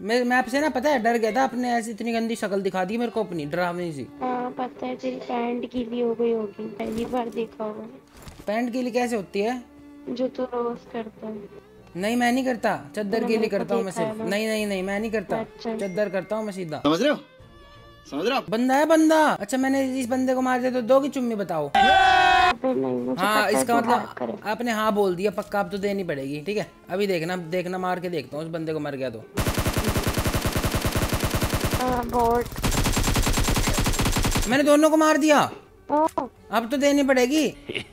मैं आपसे ना पता है डर गया था, आपने ऐसी इतनी गंदी शक्ल दिखा दी मेरे को अपनी, डरावनी सी। पता है तेरी पैंट गीली हो गई होगी, पहली बार देखा होगा। पैंट गीली कैसे होती है? जो तू रोज करता है। नहीं मैं नहीं करता, चद्दर गीली करता हूँ मैं सिर्फ। नहीं नहीं नहीं मैं नहीं करता, चद्दर करता हूँ मैं सीधा। समझ रहे हो? समझ रहे हो? बंदा है बंदा। अच्छा मैंने इस बंदे को मार दिया तो दो की चुम्मी बताओ। हाँ इसका मतलब आपने हाँ बोल दिया पक्का, आप तो देनी पड़ेगी। ठीक है अभी देखना देखना, मार के देखता हूँ उस बंदे को, मर गया तो। मैंने दोनों को मार दिया, अब तो देनी पड़ेगी।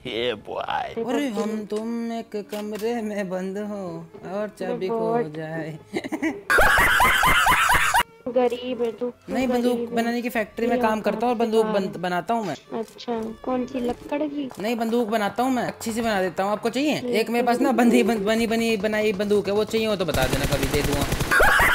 अरे हम तुम एक कमरे में बंद हो और चाबी खो जाए। गरीब है तू। नहीं बंदूक बनाने की फैक्ट्री में काम करता हूँ और बंदूक बनाता हूँ मैं। अच्छा कौन सी, लकड़ की? नहीं बंदूक बनाता हूँ मैं, अच्छी सी बना देता हूँ। आपको चाहिए? एक मेरे पास ना बनी बनाई बंदूक है, वो चाहिए हो तो बता देना, कभी दे दूंगा।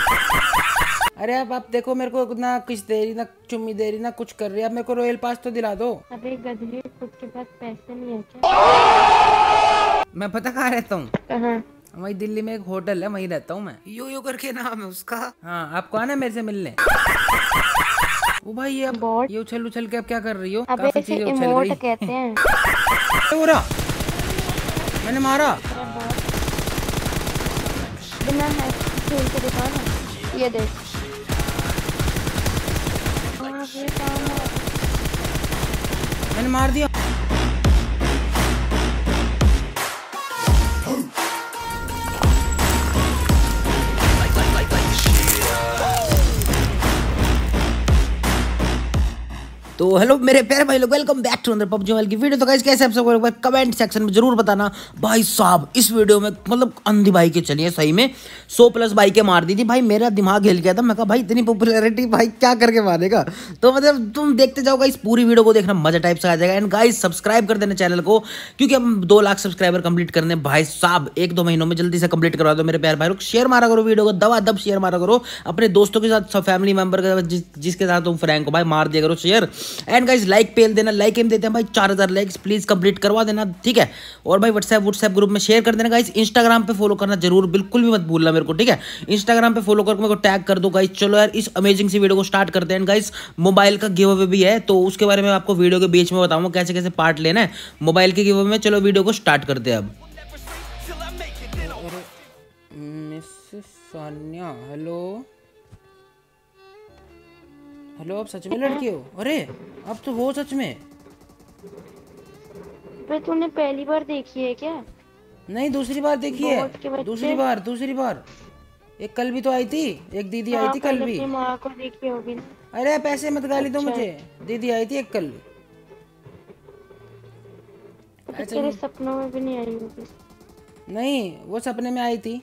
अरे अब आप देखो मेरे को ना कुछ दे रही, ना चुम्मी दे रही, ना कुछ कर रही है, अब मेरे को रॉयल पास तो दिला दो। अबे गधे, खुद के पास पैसे नहीं है क्या? मैं पता कहाँ रहता हूँ? कहाँ? वही दिल्ली में एक होटल है, वहीं रहता हूँ मैं। यू यू करके नाम है उसका। हाँ आपको आना मेरे से मिलने। वो भाई ये अब ये उछल के अब क्या कर रही हो? काफी चीजें उछल रही कहते हैं। मैंने मारा ये देख। मैंने मार दिया। तो हेलो मेरे प्यारे भाई लोग, वेलकम बैक टू अंदर पबजी मोबाइल की वीडियो। तो गाइस कैसे आप सबको कमेंट सेक्शन में जरूर बताना। भाई साहब इस वीडियो में मतलब अंधी भाई के चलिए सही में 100+ भाई के मार दी थी भाई, मेरा दिमाग हिल गया था। मैं कहा भाई इतनी पॉपुलैरिटी भाई क्या करके मारेगा। तो मतलब तुम देखते जाओ गाइस, पूरी वीडियो को देखना, मजा टाइप से आ जाएगा। एंड गाइस सब्सक्राइब कर देना चैनल को, क्योंकि हम 2 लाख सब्सक्राइबर कंप्लीट करने भाई साहब 1-2 महीनों में, जल्दी से कंप्लीट करवा दो मेरे प्यारे भाई लोग। शेयर मारा करो वीडियो को, दवा दब शेयर मारा करो अपने दोस्तों के साथ, फैमिली मेंबर के साथ, जिसके साथ तुम फ्रेंड को भाई मार दिया करो शेयर। एंड गाइज लाइक पेल देना, लाइक एम देते हैं भाई 4000 लाइक्स प्लीज कंप्लीट करवा देना, ठीक है। और भाई व्हाट्सएप ग्रुप में शेयर कर देना गाइज। इंस्टाग्राम पे फॉलो करना जरूर, बिल्कुल भी मत भूलना मेरे को, ठीक है। इंस्टाग्राम पे फॉलो करके मेरे को टैग कर दो गाइज। चलो यार इस अमेजिंग सी वीडियो को स्टार्ट करते हैं। गाइज मोबाइल का गिव अवे भी है, तो उसके बारे में आपको वीडियो के बीच में बताऊंगा कैसे कैसे पार्ट लेना है मोबाइल के गिव अवे में। चलो वीडियो को स्टार्ट करते हैं अब। हेलो हेलो, आप सच में लड़की हो? अरे अब तो वो सच में। पर तूने पहली बार देखी है क्या? नहीं दूसरी बार देखी है, दूसरी बार। एक कल भी तो आई थी, एक दीदी आई थी कल भी। माँ को देखी होगी। अरे पैसे मत गाली दो मुझे, दीदी आई थी एक कल। तेरे सपनों में भी नहीं आई होगी। नहीं वो सपने में आई थी।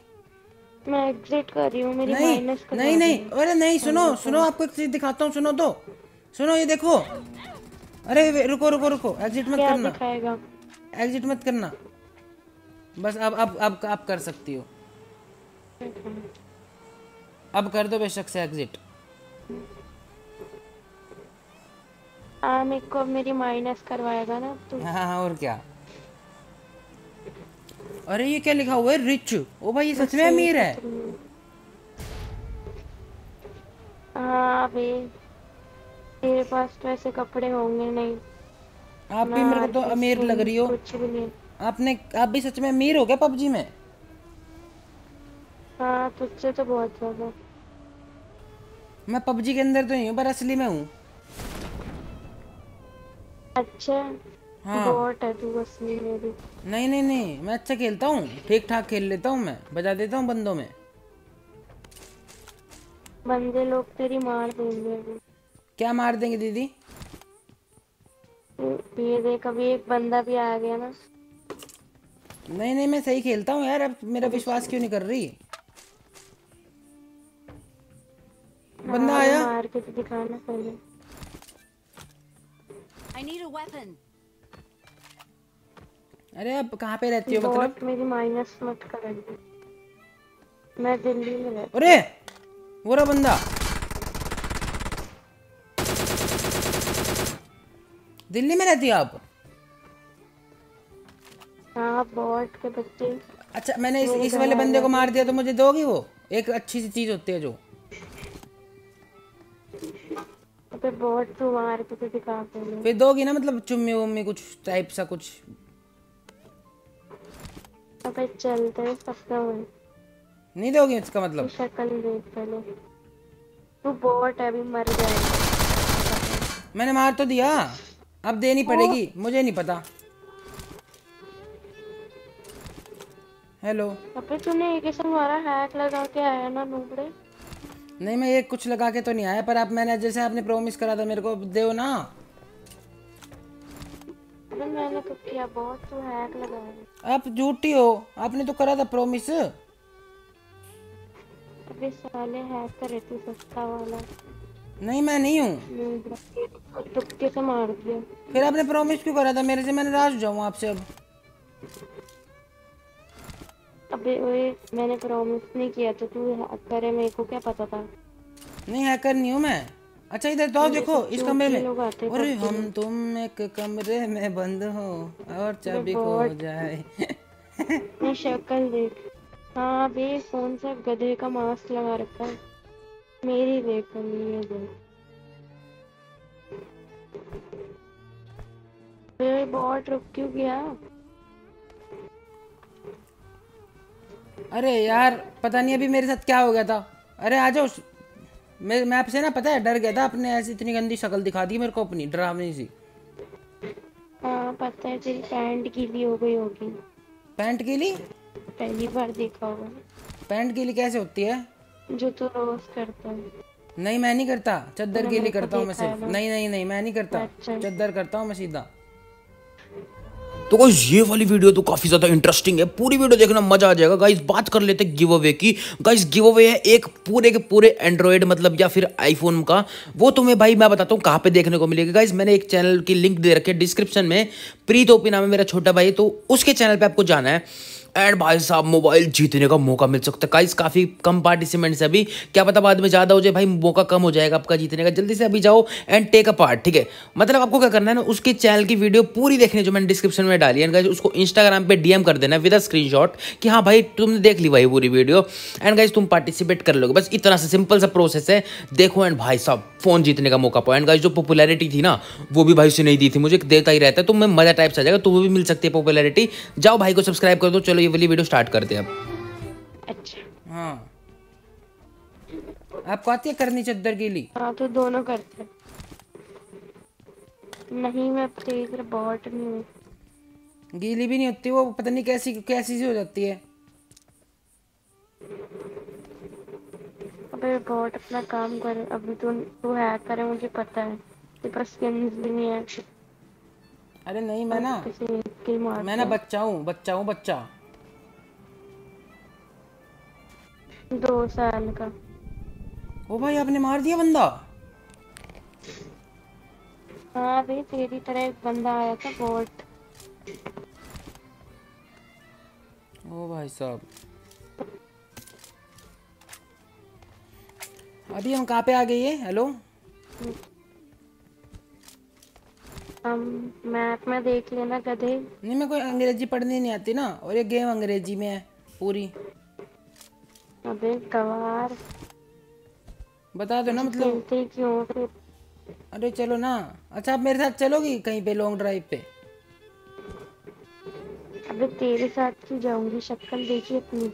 मैं एग्जिट कर रही हूँ, मेरी माइनस कर। नहीं नहीं अरे नहीं, सुनो सुनो आपको एक चीज दिखाता हूँ, सुनो तो सुनो, ये देखो। अरे रुको रुको रुको, एग्जिट मत करना, एग्जिट मत करना, बस अब कर सकती हो, अब कर दो बेशक से एग्जिट। मेरे को मेरी माइनस करवाएगा ना तू? हाँ और क्या। अरे ये क्या लिखा हुआ है? रिच। ओ भाई ये सच में अमीर है। अबे तेरे पास तो ऐसे कपड़े होंगे नहीं। आप भी मेरे को तो अमीर लग रही हो। कुछ भी नहीं। आप भी सच में अमीर हो गए पबजी में? हाँ तुझसे तो बहुत ज्यादा। मैं पबजी के अंदर तो नहीं हूँ पर असली में हूँ। अच्छा हाँ। नहीं नहीं नहीं मैं अच्छा खेलता हूँ, ठीक ठाक खेल लेता हूँ मैं, बजा देता हूँ बंदों में। बंदे लोग तेरी मार देंगे। क्या मार देंगे दीदी? ये देख अभी एक बंदा भी आ गया ना। नहीं नहीं मैं सही खेलता हूँ यार, अब मेरा विश्वास क्यों नहीं कर रही? बंदा आया, मार के तो दिखाना पहले। I need a weapon. अरे आप कहाँ पे रहती हो मतलब? मेरी माइनस मत कर, मैं दिल्ली में रहती। अरे वो रहा बंदा, दिल्ली में रहती है आप? हाँ बॉट के बच्चे। अच्छा मैंने इस वाले बंदे को मार दिया तो मुझे दोगी वो? एक अच्छी सी चीज होती है जो पे बहुत तुम्हारे पे दिखा दूंगी। फिर दोगी ना मतलब चुम्मी वुम्मी कुछ टाइप सा कुछ। अबे चलते हैं सबका हुए। नहीं दोगी इसका मतलब। शक्ल देख पहले। तू बॉट अभी मर जाएगा। मैंने मार तो दिया। अब देनी पड़ेगी मुझे नहीं पता। हेलो। अबे तूने एक ऐसा हमारा हैक लगा के आया ना नूबड़े। नहीं मैं ये कुछ लगा के तो नहीं आया पर आप मैंने जैसे आपने प्रॉमिस करा था मेरे को देओ ना। अरे मैंने तो किया बहुत तो हैक लगाया। आप झूठी हो आपने तो करा था प्रॉमिस। अबे साले हैक करे तू सस्ता वाला। नहीं मैं नहीं हूँ। तुक्के से मार दिया। फिर आपने प्रॉमिस क्यों करा था मेरे से मैं नाराज हो जाऊँ आपसे अब। अबे ओए मैंने प्रॉमिस नहीं किया तो तू हैकर है मेरे को क्या पता था। नहीं हैकर नहीं हूँ मैं। अच्छा इधर तो देखो इस कमरे में और हम तुम एक कमरे में बंद हो और चाबी खो जाए। मैं शक्ल देख। हाँ बे कौन सा गधे का मास्क लगा रखा है। मेरी देख नहीं देख। बॉट रुक क्यों गया। अरे यार पता नहीं अभी मेरे साथ क्या हो गया था। अरे आ जाओ मैं आपसे ना पता है डर गया था। आपने ऐसी इतनी गंदी शक्ल दिखा दी मेरे को अपनी डरावनी सी। हाँ पता है तेरी पैंट गीली हो गई होगी। पैंट गीली पहली बार देखा होगा। पैंट गीली कैसे होती है। जो तू रोज करता है। नहीं मैं नहीं करता चद्दर गीली करता हूँ मैं सिर्फ। नहीं नहीं नहीं मैं नहीं करता चद्दर करता हूँ मैं सीधा। तो गाइस ये वाली वीडियो तो काफी ज्यादा इंटरेस्टिंग है। पूरी वीडियो देखना मजा आ जाएगा। गाइस बात कर लेते हैं गिव अवे की। गाइस गिव अवे है एक पूरे के पूरे एंड्रॉयड मतलब या फिर आईफोन का। वो तुम्हें भाई मैं बताता हूँ कहाँ पे देखने को मिलेगा। गाइस मैंने एक चैनल की लिंक दे रखी है डिस्क्रिप्शन में। प्रीत ओपी नाम है मेरा छोटा भाई तो उसके चैनल पर आपको जाना है एंड भाई साहब मोबाइल जीतने का मौका मिल सकता है। गाइस काफ़ी कम पार्टिसिपेंट्स है अभी क्या पता बाद में ज़्यादा हो जाए भाई। मौका कम हो जाएगा आपका जीतने का। जल्दी से अभी जाओ एंड टेक अ पार्ट ठीक है। मतलब आपको क्या करना है ना उसके चैनल की वीडियो पूरी देखनी जो मैंने डिस्क्रिप्शन में डाली है एंड गाइस उसको इंस्टाग्राम पे डीएम कर देना विद अ स्क्रीनशॉट कि हाँ भाई तुमने देख ली भाई पूरी वीडियो एंड गाइस तुम पार्टिसिपेट कर लोगे। बस इतना सा सिंपल सा प्रोसेस है। देखो एंड भाई साहब फ़ोन जीतने का मौका पाओ। एंड गाइस जो पॉपुलैरिटी थी ना वो भी भाई से नहीं दी थी मुझे देता ही रहता है तो मैं मज़ा टाइप से आ जाएगा। तुम्हें भी मिल सकती है पॉपुलैरिटी। जाओ भाई को सब्सक्राइब कर दो। चलो ये वाली वीडियो स्टार्ट करते हैं अब। अच्छा हाँ आपको आती है करनी चद्दर गीली। हाँ तो दोनों करते हैं। नहीं मैं तेज बॉट नहीं हूँ। गीली भी नहीं होती वो पता नहीं कैसी कैसी सी हो जाती है। अबे बॉट अपना काम कर। अभी तू हैक करे मुझे पता है तेरे पास स्किन्स भी नहीं है। अरे नहीं मैं ना बच्चा हूँ। 2 साल का। ओ भाई आपने मार दिया बंदा। हाँ भाई तेरी तरह एक बंदा आया था बॉट। ओ भाई साहब अभी हम कहाँ पे आ गए ये। हेलो मैप में देख लेना गधे। नहीं मैं कोई अंग्रेजी पढ़नी नहीं आती ना और ये गेम अंग्रेजी में है पूरी। अबे गवार बता दो ना मतलब क्यों फिर। अरे चलो ना। अच्छा आप मेरे साथ चलोगी कहीं पे लॉन्ग ड्राइव पे। अबे तेरे साथ क्यों जाऊंगी शक्ल देखी अपनी।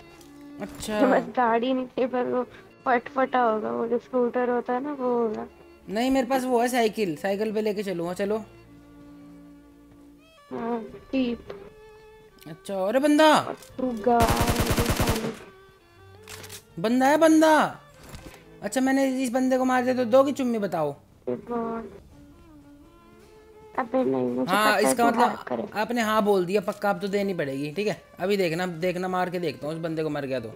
अच्छा तो बस गाड़ी नहीं पर वो फटफटा होगा वो जो स्कूटर होता है ना वो होगा। नहीं मेरे पास वो है साइकिल। साइकिल पे लेके चलूंगा। चलो टीप। अच्छा अरे बंदा है। अच्छा मैंने इस बंदे को मार दिया तो दो की चुम्मी बताओ। अबे नहीं हाँ इसका मतलब आपने हाँ बोल दिया पक्का आप तो देनी पड़ेगी ठीक है। अभी देखना मार के देखता हूँ उस बंदे को मर गया तो।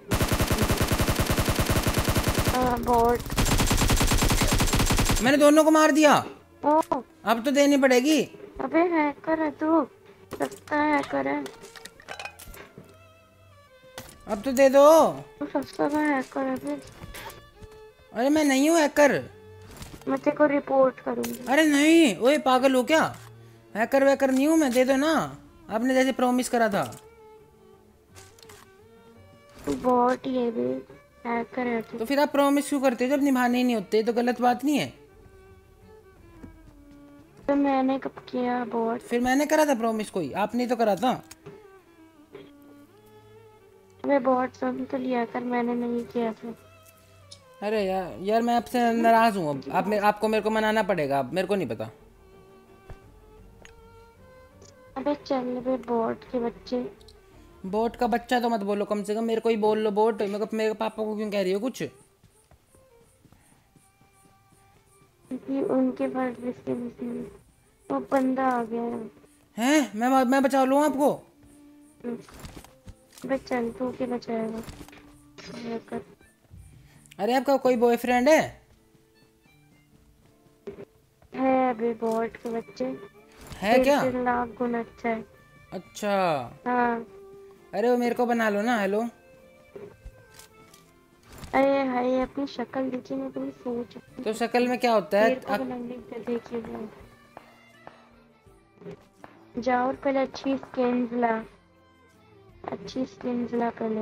मैंने दोनों को मार दिया अब तो देनी पड़ेगी। अबे हैकर है तू सस्ता हैकर है। अब तो दे दो। तू सस्ता का हैकर है फिर। अरे मैं नहीं हूँ हैकर। मैं तेरे को रिपोर्ट करूँगी। अरे नहीं ओए पागल हो क्या। हैकर वैकर नहीं हूँ मैं। दे दो ना आपने जैसे प्रॉमिस करा था। तू बहुत ही है बे हैकर है तू। तो फिर आप प्रॉमिस क्यों करते हो जब निभाने ही नहीं होते तो गलत बात नहीं है। तो मैंने कब किया बॉट? फिर मैंने करा था प्रॉमिस कोई, आपने तो करा था। मैं बॉट सब तो लिया कर, मैंने नहीं किया था। अरे यार मैं आपसे नाराज हूँ अब। आपको मेरे को मनाना पड़ेगा, अब मेरे को नहीं पता। अबे चल बे बॉट के बच्चे, बोट का बच्चा तो मत बोलो, कम से कम मेरे को ही बोल लो बोट। मेरे पापा को क्यों कह रही हो कुछ? क्योंकि उनके पास वो बंदा आ गया है। मैं बचा लूं आपको? बच्चा तू के बचाएगा। अरे आपका कोई बॉयफ्रेंड है? है अभी बोट के बच्चे है क्या? लाख गुना अच्छा है। अच्छा हाँ। अरे वो मेरे को बना लो ना। हेलो, अरे हाय, अपनी शक्ल देखी ना तुम? सोच तो शक्ल में क्या होता है? जाओ और पहले अच्छी स्किन्स ला, अच्छी स्किन्स ला पहले।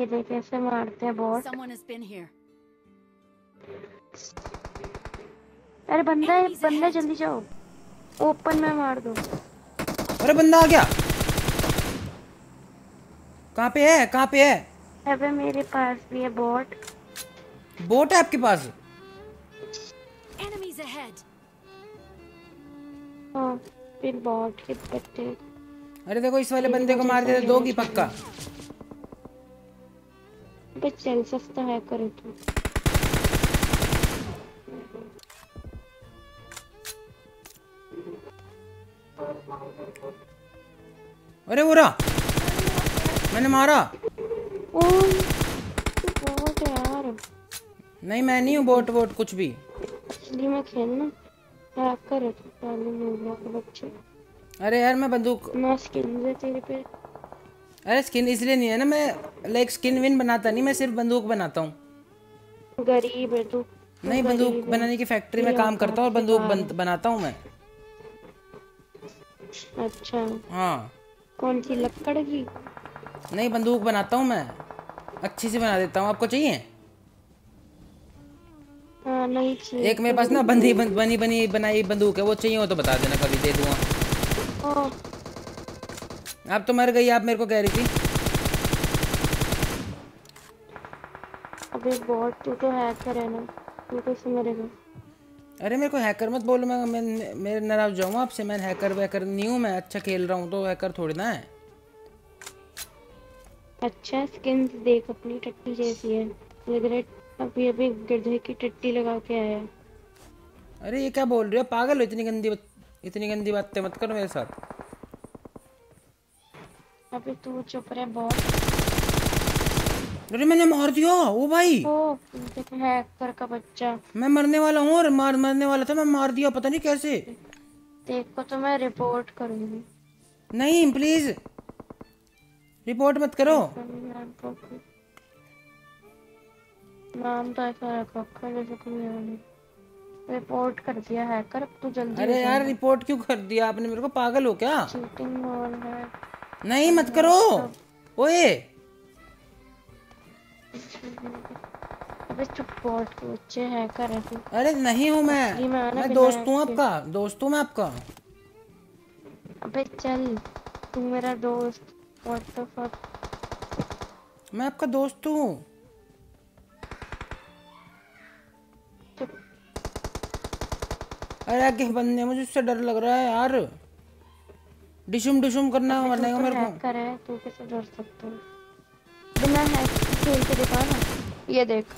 ये देख ऐसे मारते हैं बॉट। अरे बंदा जल्दी जाओ, ओपन में मार दो। अरे बंदा आ गया। कहाँ पे है? कहाँ पे है? अबे मेरे पास भी है बोट। बोट है आपके पास? Enemies ahead। हाँ, फिर बोट के पत्ते। अरे देखो इस वाले बंदे को मार दे तो दोगी पक्का। बस चल सस्ता है करो तू। अरे वो रहा, मैंने मारा। ओ तू बोट है यार। नहीं मैं नहीं हूँ बोट बोट कुछ भी। इसलिए मैं खेलना हैक कर रहा हूँ बच्चे। अरे यार मैं बंदूक ना स्किन है तेरे पे। अरे स्किन इसलिए नहीं है ना, मैं लाइक स्किन विन बनाता नहीं, मैं सिर्फ बंदूक बनाता हूँ। गरीब है तू। नहीं बंदूक बनाने की फैक्ट्री में काम करता हूँ और बंदूक बनाता हूँ मैं। अच्छा हाँ। कौन सी लकड़ की? नहीं बंदूक बनाता हूँ मैं, अच्छी सी बना देता हूँ। आपको चाहिए? हाँ, नहीं चाहिए। एक मेरे पास ना बनी बनाई बंदूक है, वो चाहिए हो तो बता देना, कभी दे दूँगा। आप तो मर गई, आप मेरे को कह रही थी। अबे बॉट तू तो हैकर है ना, तू कैसे मरेगा? अरे मेरे को हैकर मत बोलो, मैं नाराज जाऊँगा आपसे। मैं हैकर वैकर नहीं हूँ, मैं अच्छा खेल रहा हूँ तो हैकर थोड़ी ना है। अच्छा स्किन्स देख अपनी टट्टी जैसी है, लग रहा है अभी गधे की टट्टी लगा के आया। अरे ये क्या बोल रही हो? पागल हो, इतनी गंदी बातें मत करो मेरे साथ। अबे तू चुप रहे बहुत। अरे मैंने मार दिया। ओ भाई ओ हैकर का बच्चा। मैं मरने वाला हूँ और मरने वाला था, मैं मार दिया पता नहीं कैसे। देखो तो मैं रिपोर्ट करूंगी। नहीं प्लीज रिपोर्ट मत करो। नाम तो ऐसा रखा जैसे कोई रिपोर्ट कर दिया हैकर। अब तू जल्दी। अरे यार रिपोर्ट क्यों कर दिया आपने मेरे को? पागल हो क्या? चीटिंग बोल रहा है। नहीं मत करो। ओए अबे चुप, रिपोर्ट के बच्चे हैकर है तू। अरे नहीं हूँ मैं दोस्त हूँ आपका, दोस्त हूँ मैं आपका। अबे चल तू मेरा दोस्त। What the fuck? मैं आपका दोस्त हूँ। अरे आगे बंदे मुझे उससे डर लग रहा है यार। डिशुम करना मरने का मेरे को। हैक कर है, तू कैसे डर सकता है? बिना हैक खेल के दिखा ना। ये देख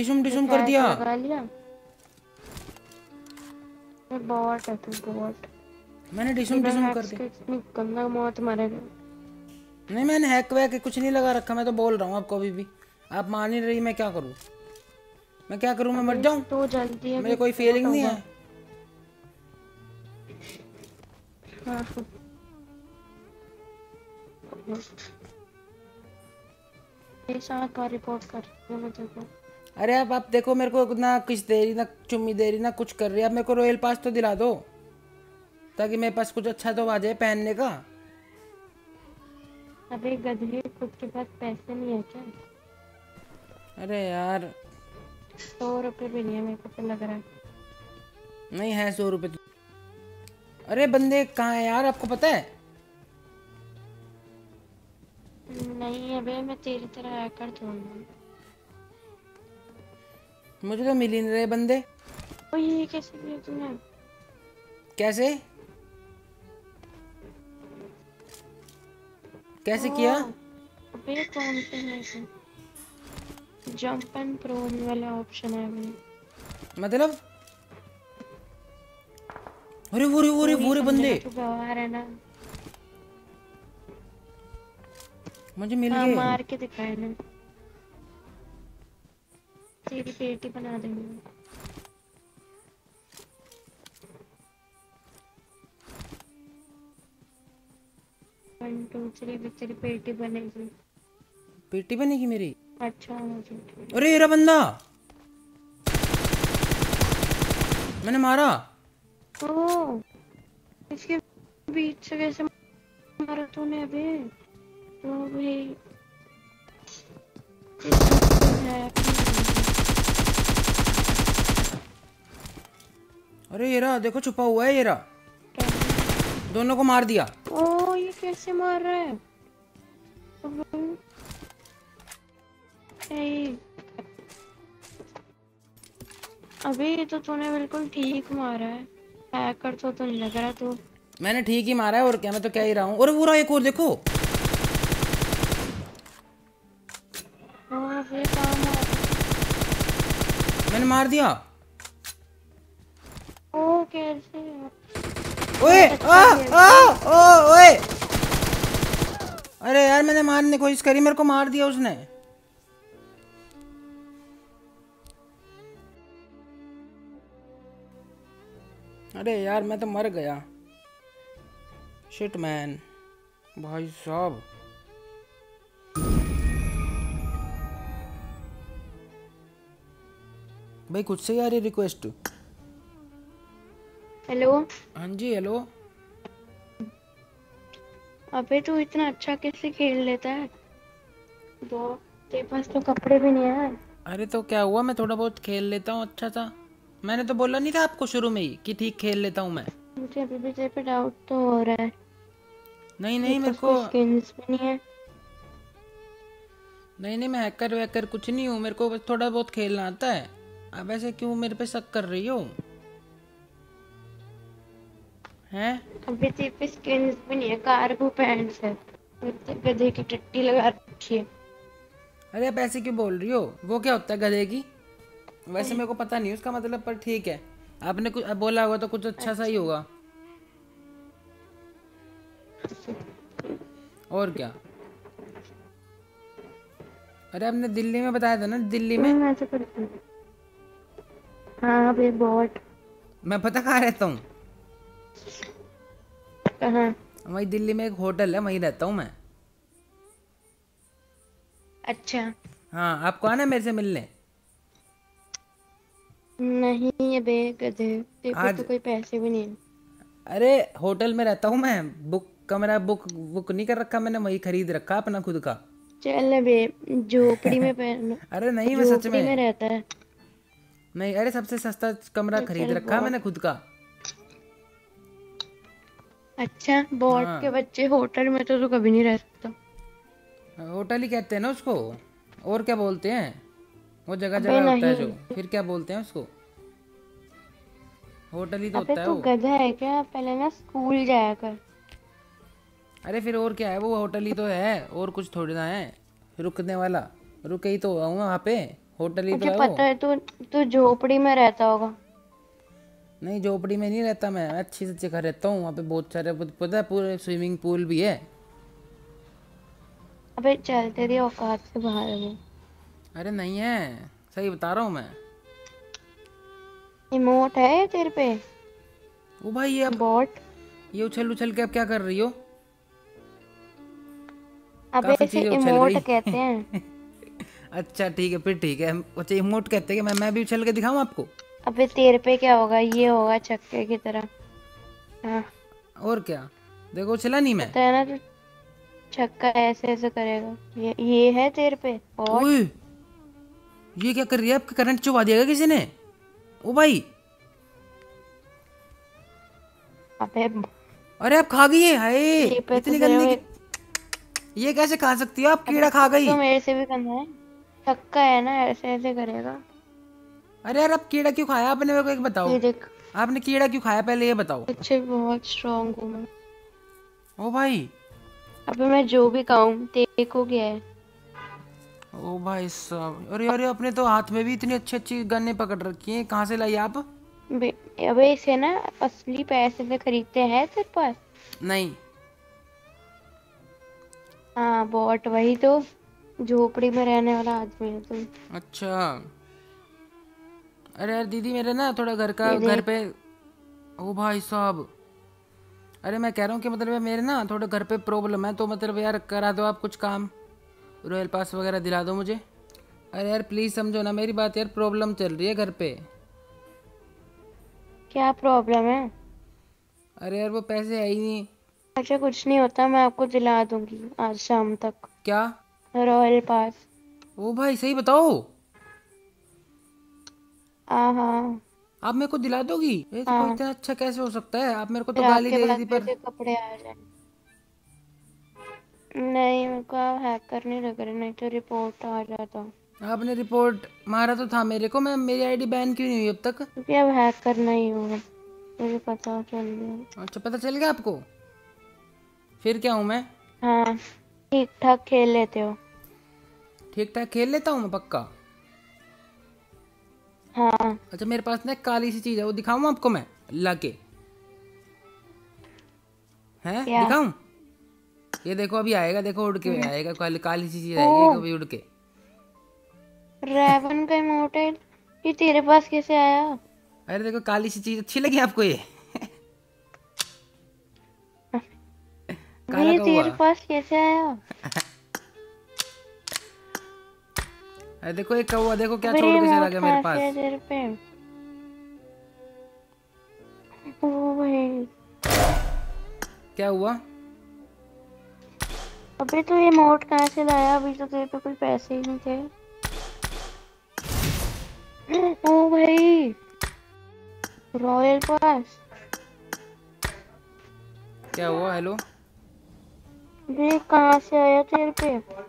डिशुम कर दिया। मैं बॉट है तू बॉट। मैंने डिशुम कर दिया। इतनी गंदा मौत मारेगा। नहीं मैंने हैक वैक कुछ नहीं लगा रखा, मैं तो बोल रहा हूँ आपको। अभी भी आप मान ही रही। मैं क्या करूँ? मैं मर जाऊँ तो जल्दी है, मेरे कोई फीलिंग नहीं है। रिपोर्ट कर मुझे। अरे आप देखो मेरे को ना किस दे रही, ना चुम्मी दे रही, ना कुछ कर रही। आप मेरे को रॉयल पास तो दिला दो ताकि मेरे पास कुछ अच्छा तो आ जाए पहनने का। अबे गधे खुद के पास पैसे नहीं है क्या? अरे यार 100 रुपए भी नहीं है मेरे को तो लग रहा है। नहीं है 100 रुपये। अरे बंदे कहाँ है यार, आपको पता है? नहीं अबे, मैं तेरी तरह हैकर थोड़ी, मुझे तो मिल ही नहीं रहे बंदे। ओ ये कैसे किया तूने? कैसे किया? अबे कौन पे है जंप एंड प्रोन वाला ऑप्शन है अभी, मतलब अरे वो रे बंदे तो बाहर है ना, मुझे मिल गए। मार के दिखाए ना, तेरी पेटी बना देंगे। तेरी पेटी बनेगी। पेटी बनेगी मेरी? अच्छा अरे ये रहा बंदा, मैंने मारा। ओ, इसके बीच से कैसे मारा तूने? अभी अरे येरा देखो छुपा हुआ है येरा, दोनों को मार दिया। ओ ये कैसे मार रहा है? अभी तो तूने बिल्कुल ठीक मारा है, हैकर तो नहीं लग रहा तू। मैंने ठीक ही मारा है और क्या, मैं तो क्या ही रहा हूँ। और वो रहा एक और, देखो मैंने मार दिया। ओ कैसे? ओए आ आ ओ ओए, अरे यार मैंने मारने कोशिश करी, मेरे को मार दिया उसने। अरे यार मैं तो मर गया, शिट मैन भाई साहब। भाई कुछ से यार रिक्वेस्ट। हेलो। हाँ जी हेलो। अबे तू इतना अच्छा कैसे खेल लेता है? तेरे पास तो कपड़े भी नहीं है। अरे तो क्या हुआ, मैं थोड़ा बहुत खेल लेता हूँ अच्छा सा। मैंने तो बोला नहीं था आपको शुरू में ही कि ठीक खेल लेता हूँ मैं। मुझे अभी भी तेरे पे डाउट तो हो रहा है। नहीं मेरे को स्किन्स भी नहीं है। नहीं मैं हैकर वैकर कुछ नहीं हूँ, मेरे को बस थोड़ा बहुत खेलना आता है। अब ऐसे क्यों मेरे पे शक कर रही हो? हैं? अभी तेरे पे स्किन्स भी नहीं है, कार्गो पैंट्स है, गधे की टट्टी लगा रखी है। अरे आप ऐसे क्यों बोल रही हो? वो क्या होता है गधे की? वैसे मेरे को पता नहीं उसका मतलब, पर ठीक है आपने कुछ बोला होगा तो कुछ अच्छा सा ही होगा। और क्या, अरे आपने दिल्ली में बताया था ना, दिल्ली में। हाँ बे बॉट, मैं पता कहाँ रहता हूँ? कहाँ? वही दिल्ली में एक होटल है, वहीं रहता हूँ मैं। अच्छा हाँ, आपको आना मेरे से मिलने? नहीं बे गधे, तेरे पास तो कोई पैसे भी नहीं। अरे होटल में रहता हूँ मैं, बुक कमरा बुक नहीं कर रखा मैंने, वही खरीद रखा अपना खुद का। चल बे झोपड़ी में अरे नहीं मैं सच में रहता है नहीं। अरे सबसे सस्ता कमरा खरीद रखा मैंने खुद का। अच्छा बॉट हाँ। के बच्चे होटल में तो कभी नहीं रह सकता। होटल ही कहते हैं ना उसको, और क्या बोलते हैं? वो जगह जगह होता है जो, फिर क्या बोलते हैं उसको? होटल ही तो होता है। तू गधा है क्या? पहले ना स्कूल जाया कर। अरे फिर और क्या है, वो होटल ही तो है, और कुछ थोड़ी ना है रुकने वाला। रुके ही तो आऊँ वहाँ पे, होटल ही तो है। पता है तू झोपड़ी में रहता होगा। नहीं झोपड़ी में नहीं रहता मैं, अच्छी से अच्छी घर रहता हूँ। वहाँ पे बहुत सारे पता है, पूरे स्विमिंग पूल भी है। अबे चल तेरी औकात से बाहर है। अरे नहीं है, सही बता रहा हूँ मैं। इमोट है तेरे पे? ओ भाई ये बॉट, ये उछल के अब क्या कर रही हो? अबे इसे इमोट कहते हैं। अच्छा ठीक है फिर, ठीक है अच्छा इमोट कहते हैं। मैं भी उछल के दिखाऊं आपको? अबे तेरे पे क्या होगा, ये होगा चक्के की तरह। हाँ। और क्या, देखो उछला नहीं मैं ना, तो चक्का ऐसे ऐसे करेगा। ये है तेरे पे। और ये क्या कर रही है? आपका करंट चुबा दिया किसी ने? ओ भाई अबे अरे आप खा गई है, हाय इतनी गंदी, ये कैसे खा सकती हो आप, कीड़ा खा गई। तो मेरे से भी गंदा है, थक्का है ना, ऐसे ऐसे करेगा। अरे यार आप कीड़ा क्यों खाया आपने, मेरे को एक बताओ आपने कीड़ा क्यों खाया पहले ये बताओ। अच्छे बहुत स्ट्रांग हूँ मैं। ओ भाई अबे मैं जो भी खाऊं तेरे को क्या है। ओ भाई साहब, अरे अरे अपने तो हाथ में भी इतनी अच्छी अच्छी गन्ने पकड़ रखी हैं, कहाँ से लाई आप। अबे इसे ना असली पैसे से खरीदते हैं तेरे पास नहीं। हाँ बॉट, वही तो झोपड़ी में रहने वाला आदमी है तुम। अच्छा अरे यार दीदी मेरे ना थोड़ा घर का घर पे, ओ भाई साहब, अरे मैं कह रहा हूँ कि मतलब मेरे ना थोड़ा घर पे प्रॉब्लम है, तो मतलब यार करा दो आप कुछ काम, रॉयल पास वगैरह दिला दो मुझे। अरे यार प्लीज समझो ना मेरी बात यार, प्रॉब्लम चल रही है घर पे। क्या प्रॉब्लम है। अरे यार वो पैसे है ही नहीं। अच्छा कुछ नहीं होता, मैं आपको दिला दूंगी आज शाम तक। क्या रॉयल पास। ओ भाई सही बताओ। हाँ आप मेरे को दिला दोगी। तो इतना अच्छा कैसे हो सकता है, आप मेरे को तो गाली दे रही थी पर। कपड़े आ जाए। नहीं मेरे को आप हैकर नहीं लग रहे, नहीं तो रिपोर्ट आ जाता। आपने रिपोर्ट मारा तो था मेरे को, मैं मेरी आईडी बैन क्यों नहीं हुई अब तक। क्योंकि अब हैकर नहीं हूँ, मुझे पता चल गया। अच्छा पता चल गया आपको, फिर क्या हूँ मैं। हाँ ठीक ठाक खेल लेते हो। ठीक ठाक खेल लेता हूँ मैं पक्का। हाँ अच्छा मेरे पास ना काली सी चीज है, वो दिखाऊं आपको मैं लाके, हैं दिखाऊं। ये देखो अभी आएगा, देखो उड़ के आएगा, काली सी चीज आएगी अभी उड़ के। ड्रैगन का इमोर्टल ये तेरे पास कैसे आया। अरे देखो काली सी चीज अच्छी लगी आपको ये। ये तेरे पास कैसे आया। अरे देखो एक कौवा, देखो क्या छोड़ के चला गया मेरे पास। ओ भाई क्या हुआ। अबे तो ये इमोट कहाँ से लाया, अभी तो तेरे पे कोई पैसे ही नहीं थे। ओ भाई रॉयल पास। क्या हुआ। हेलो ये कहाँ से आया तेरे पे।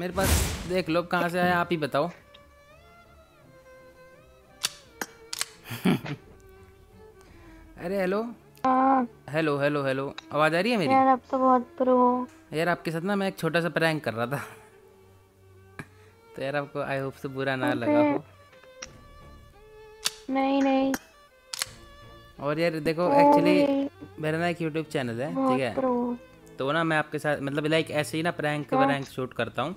मेरे पास देख लो कहाँ से आया आप ही बताओ। अरे हेलो हेलो हेलो हेलो, आवाज आ रही है मेरी। यार आप तो बहुत प्रो हो। यार आपके साथ ना मैं एक छोटा सा प्रैंक कर रहा था। तो यार आपको आई होप से बुरा ना लगा हो। नहीं नहीं। और यार देखो एक्चुअली मेरा ना एक यूट्यूब चैनल है ठीक है, तो ना मैं आपके साथ मतलब लाइक ऐसे ही ना प्रैंक व्रैंक शूट करता हूँ।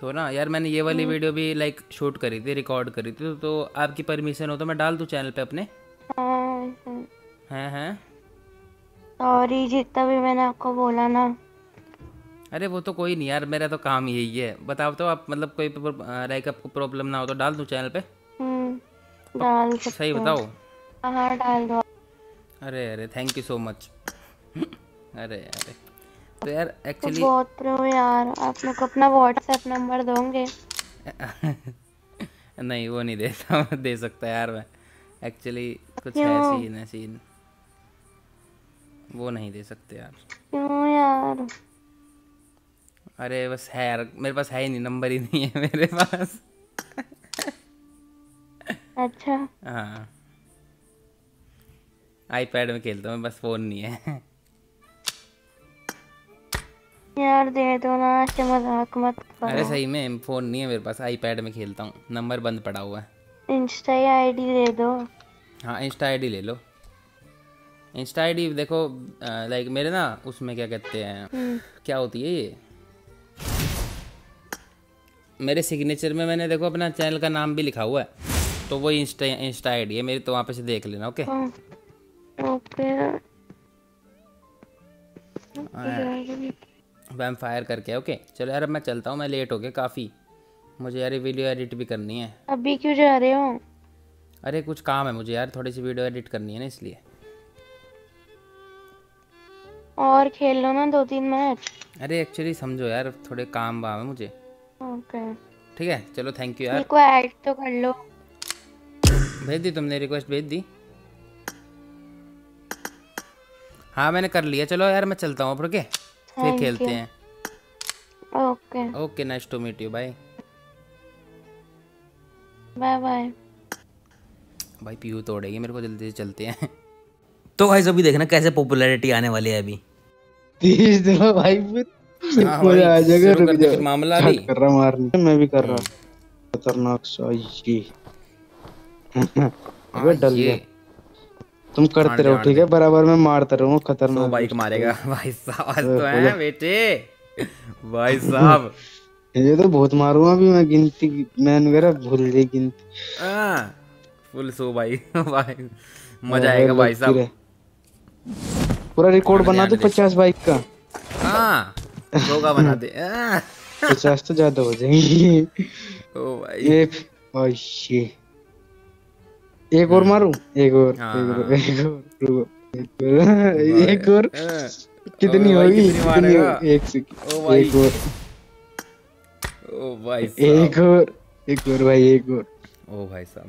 तो ना यार मैंने ये वाली वीडियो भी लाइक शूट करी थी, रिकॉर्ड करी थी, तो आपकी परमिशन हो तो मैं डाल दूं चैनल पे अपने। हैं हैं सॉरी जितना भी मैंने आपको बोला ना। अरे वो तो कोई नहीं यार, मेरा तो काम यही है। बताओ तो आप मतलब कोई लाइक आपको प्रॉब्लम ना हो तो डाल दूं चैनल पे। डाल सकते सही बताओ। हाँ डाल दो। अरे अरे थैंक यू सो मच। अरे अरे तो यार एक्चुअली बहुत प्रो यार, आप मेरे को अपना व्हाट्सएप नंबर दोगे। नहीं वो नहीं देता, दे सकता यार मैं एक्चुअली कुछ ऐसी ही ना सीन, वो नहीं दे सकते यार। क्यों यार। अरे बस है यार मेरे पास है ही नहीं, नंबर ही नहीं है मेरे पास। अच्छा हाँ आईपैड में खेलता हूँ बस, फोन नहीं है यार दे दो ना, ऐसे मजाक मत करो। अरे सही में फोन नहीं है मेरे पास, आईपैड में खेलता हूँ, नंबर बंद पड़ा हुआ है। इंस्टा आईडी दे दो। हाँ इंस्टा आईडी ले लो। इंस्टा आईडी देखो लाइक मेरे ना उसमें क्या कहते हैं, क्या होती है ये मेरे सिग्नेचर में मैंने देखो अपना चैनल का नाम भी लिखा हुआ है, तो वो इंस्टा आईडी है मेरी, तो वहाँ पे से देख लेना। ओके ओके वैम्पफायर करके ओके। चलो यार अब मैं चलता हूँ, मैं लेट हो गया काफ़ी, मुझे यार वीडियो एडिट भी करनी है। अभी क्यों जा रहे हो। अरे कुछ काम है मुझे यार, थोड़ी सी वीडियो एडिट करनी है ना इसलिए। और खेल लो ना 2-3 मैच। अरे एक्चुअली समझो यार थोड़े काम वाम है मुझे। ओके ठीक है चलो थैंक यू यार। मेरे को ऐड तो कर लो। भेज दी तुमने रिक्वेस्ट भेज दी। हाँ मैंने कर लिया। चलो यार मैं चलता हूँ, ओके फिर खेलते हैं। Okay okay, nice to meet you, bye bye bye. भाई पीयू तोड़ेगी मेरे को, जल्दी से चलते हैं। तो भाई अभी देखना कैसे पॉपुलैरिटी आने वाली है अभी। चलो भाई आ जाएगा, रुक जाओ। मामला भी कर रहा, मारने मैं भी कर रहा, खतरनाक सा ये डल गया। तुम करते रहो ठीक है, बराबर में मारता रहूंगा, खतरनाक। तो बाइक मारेगा भाई साहब, आज तो है बेटे भाई साहब। ये तो बहुत मारूंगा अभी मैं, गिनती मैन वगैरह भूल गई गिनती। हां फुल सो भाई भाई मजा आएगा भाई साहब। पूरा रिकॉर्ड बना दो 50 बाइक का। हां दो का बना दे, 50 तो ज्यादा हो जाएंगे। ओ भाई ये भाई शिट, एक और मारूं, एक और कितनी होगी, एक और भाई एक और। ओ भाई साहब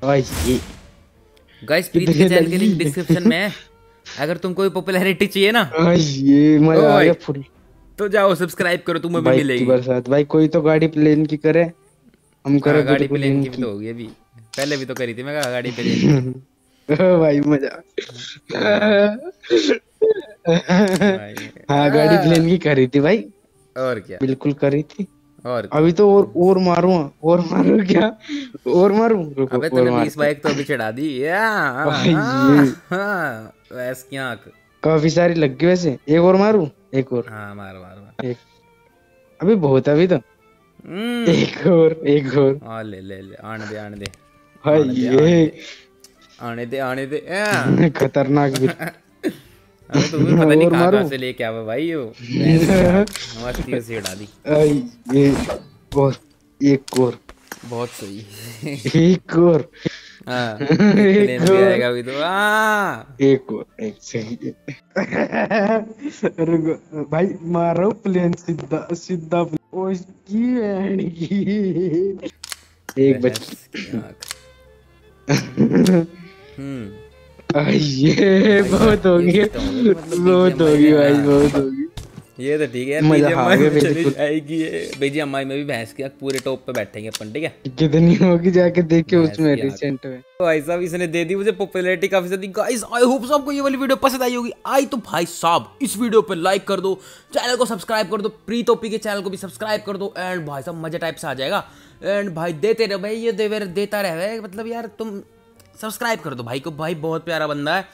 गाइस, प्रीत के चैनल की लिंक डिस्क्रिप्शन में है, अगर तुमको भी पॉपुलैरिटी चाहिए ना ये मजा आएगा फुल, तो जाओ सब्सक्राइब करो, तुम्हें भी मिलेगी बरसात। भाई कोई तो गाड़ी प्लेन की करे, हम करें गाड़ी प्लेन की, तो होगी अभी, पहले भी तो करी थी मैं गाड़ी पे। ओ भाई मजा हाँ गाड़ी प्लेन की करी थी भाई, और क्या बिल्कुल करी थी। और अभी तो और मारूंगा, और मारू क्या, और मारू। अबे तूने 20 बाइक तो अभी चढ़ा दी। हां काफी सारी लग गई वैसे। एक और मारू, एक और। हां मार मार मार, अभी बहुत, अभी तो एक और। आ ले आने दे भाई, ये आने दे खतरनाक भी। अबे तू भी पता नहीं कहां से लेके आवा भाई, यो मस्ती से उड़ा दी। ये बहुत, एक और बहुत सही, एक और। हां लेने जाएगा अभी तो। एक और सही। रुको भाई मारो प्लेन, सीधा सीधा उसकी की। एक बच्चा ये बहुत होगी, भाई बहुत होगी। ये तो ठीक है, बीजेएम में भी भैंस के पूरे टॉप पे बैठेंगे अपन, ठीक है। कितनी होगी जाके देखे उसमें रिसेंट में। तो भाई साहब इसने दे दी मुझे पॉपुलैरिटी काफी ज्यादा। गाइस आई होप सबको ये वाली वीडियो पसंद आई होगी। आई तो भाई साहब इस वीडियो पे लाइक कर दो, चैनल को सब्सक्राइब कर दो, प्रीत ओपी के चैनल को भी सब्सक्राइब कर दो। एंड भाई साहब मजे टाइप से आ जाएगा। एंड भाई देते रहे भाई, ये देता रहे, मतलब यार तुम सब्सक्राइब कर दो भाई को, भाई बहुत प्यारा बंदा है।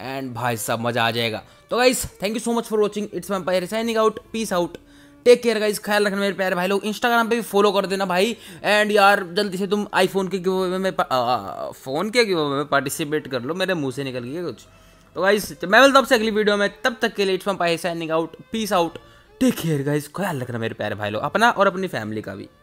एंड भाई साहब मजा आ जाएगा। तो guys thank you so much for watching, it's vampire signing out, peace out, take care guys. ख्याल रखना मेरे प्यारे भाई लोग, इंस्टाग्राम पे भी फॉलो कर देना भाई। एंड यार जल्दी से तुम आईफोन के गिवअवे में पार्टिसिपेट कर लो, मेरे मुंह से निकल गया कुछ। तो गाइस मैं मिलता हूं आपसे अगली वीडियो में, तब तक के लिए it's vampire signing out, peace out, take care guys. ख्याल रखना मेरे प्यारे भाई लोग, अपना और अपनी फैमिली का भी।